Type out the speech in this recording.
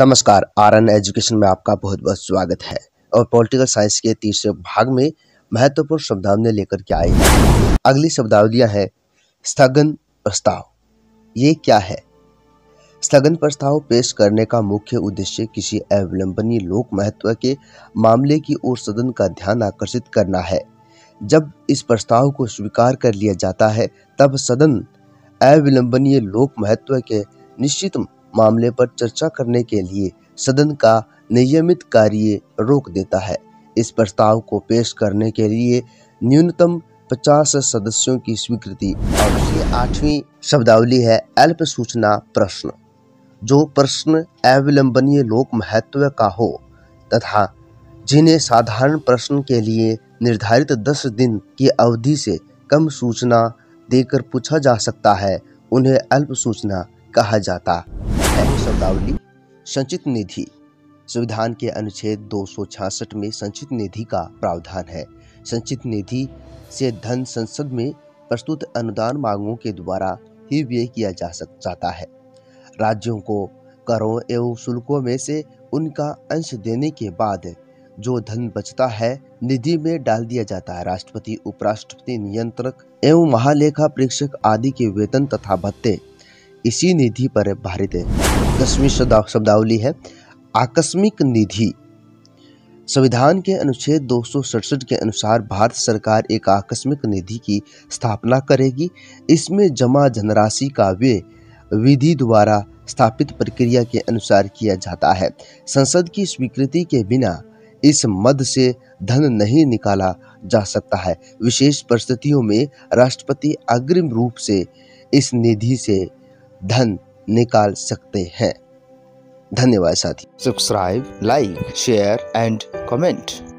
नमस्कार, RN education में आपका बहुत बहुत स्वागत है। और पॉलिटिकल साइंस के तीसरे भाग में महत्वपूर्ण शब्दावलियां लेकर के आए हैं। अगली शब्दावलियां हैं स्थगन प्रस्ताव। ये क्या है? स्थगन प्रस्ताव पेश करने का मुख्य उद्देश्य किसी अविलंबनीय लोक महत्व के मामले की ओर सदन का ध्यान आकर्षित करना है। जब इस प्रस्ताव को स्वीकार कर लिया जाता है तब सदन अविलंबनीय लोक महत्व के निश्चित मामले पर चर्चा करने के लिए सदन का नियमित कार्य रोक देता है। इस प्रस्ताव को पेश करने के लिए न्यूनतम 50 सदस्यों की स्वीकृति। और ये 8वीं शब्दावली है अल्प सूचना प्रश्न। जो प्रश्न अविलंबनीय लोक महत्व का हो तथा जिन्हें साधारण प्रश्न के लिए निर्धारित 10 दिन की अवधि से कम सूचना देकर पूछा जा सकता है, उन्हें अल्प सूचना कहा जाता। शब्दावली संचित निधि। संविधान के अनुच्छेद 266 में संचित निधि का प्रावधान है। संचित निधि से धन संसद में प्रस्तुत अनुदान मांगों के द्वारा ही व्यय किया जा सकता है। राज्यों को करों एवं शुल्कों में से उनका अंश देने के बाद जो धन बचता है निधि में डाल दिया जाता है। राष्ट्रपति, उपराष्ट्रपति, नियंत्रक एवं महालेखा परीक्षक आदि के वेतन तथा भत्ते इसी निधि पर भारित है। 10वीं शब्दावली है आकस्मिक निधि। संविधान के अनुच्छेद 267 के अनुसार भारत सरकार एक आकस्मिक निधि की स्थापना करेगी। इसमें जमा धनराशि का व्यय विधि द्वारा स्थापित प्रक्रिया के अनुसार किया जाता है। संसद की स्वीकृति के बिना इस मद से धन नहीं निकाला जा सकता है। विशेष परिस्थितियों में राष्ट्रपति अग्रिम रूप से इस निधि से धन निकाल सकते हैं। धन्यवाद साथी। Subscribe, like, share and comment.